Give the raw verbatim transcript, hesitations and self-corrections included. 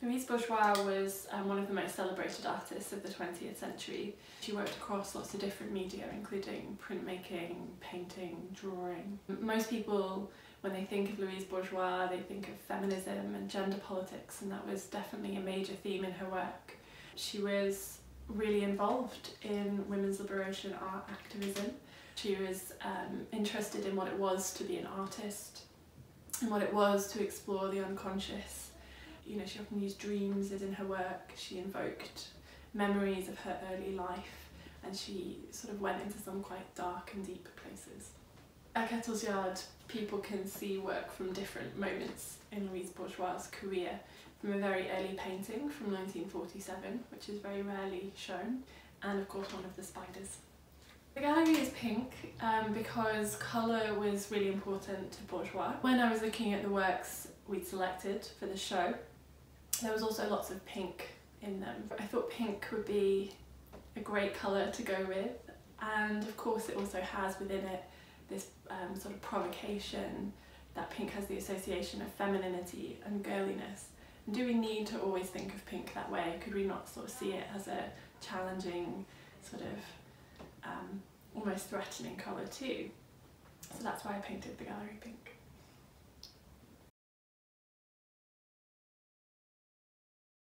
Louise Bourgeois was um, one of the most celebrated artists of the twentieth century. She worked across lots of different media, including printmaking, painting, drawing. Most people, when they think of Louise Bourgeois, they think of feminism and gender politics, and that was definitely a major theme in her work. She was really involved in women's liberation art activism. She was um, interested in what it was to be an artist and what it was to explore the unconscious. You know, she often used dreams as in her work. She invoked memories of her early life, and she sort of went into some quite dark and deep places. At Kettle's Yard, people can see work from different moments in Louise Bourgeois's career, from a very early painting from nineteen forty-seven, which is very rarely shown, and of course one of the spiders. The gallery is pink um, because colour was really important to Bourgeois. When I was looking at the works we'd selected for the show, there was also lots of pink in them. I thought pink would be a great colour to go with, and of course it also has within it this um, sort of provocation, that pink has the association of femininity and girliness. And do we need to always think of pink that way? Could we not sort of see it as a challenging, sort of um, almost threatening colour too? So that's why I painted the gallery pink.